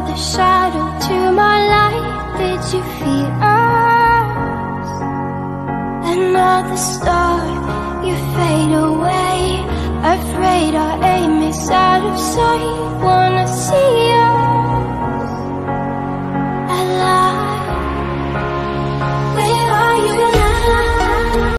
were the shadow to my light. Did you fear us? Another star, you fade away. Afraid our aim is out of sight. Wanna see you